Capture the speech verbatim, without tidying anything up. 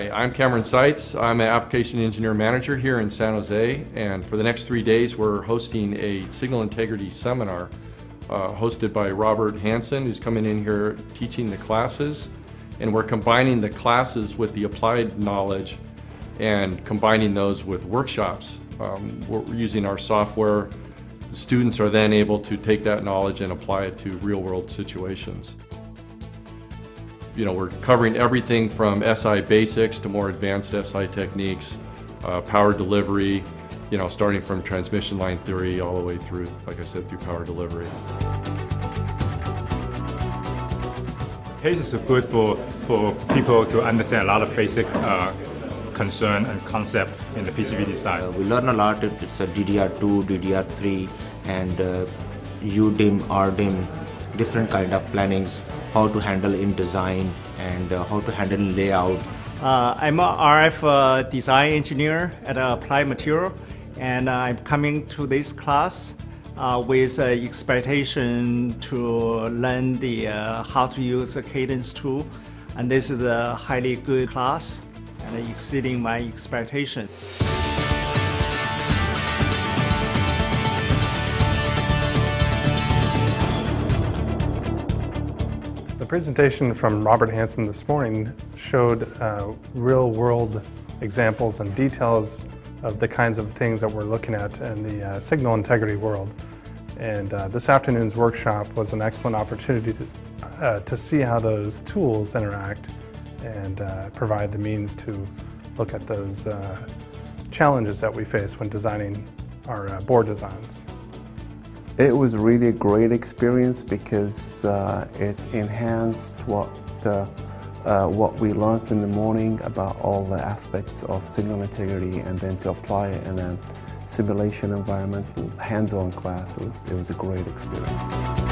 Hi, I'm Cameron Seitz. I'm an application engineer manager here in San Jose, and for the next three days we're hosting a signal integrity seminar uh, hosted by Robert Hansen, who's coming in here teaching the classes, and we're combining the classes with the applied knowledge and combining those with workshops. Um, we're using our software. The students are then able to take that knowledge and apply it to real-world situations. You know, we're covering everything from S I basics to more advanced S I techniques, uh, power delivery, you know, starting from transmission line theory all the way through, like I said, through power delivery. Cases are good for, for people to understand a lot of basic uh, concern and concept in the P C B design. Uh, we learn a lot. It's a D D R two, D D R three, and uh, U DIM, R DIM, different kind of plannings, how to handle in design and uh, how to handle layout. Uh, I'm an R F uh, design engineer at Applied Materials, and I'm coming to this class uh, with an uh, expectation to learn the uh, how to use a Cadence tool, and this is a highly good class and exceeding my expectation. The presentation from Robert Hansen this morning showed uh, real-world examples and details of the kinds of things that we're looking at in the uh, signal integrity world. And uh, this afternoon's workshop was an excellent opportunity to, uh, to see how those tools interact and uh, provide the means to look at those uh, challenges that we face when designing our uh, board designs. It was really a great experience because uh, it enhanced what, uh, uh, what we learned in the morning about all the aspects of signal integrity, and then to apply it in a simulation environment, hands-on class. It was, it was a great experience.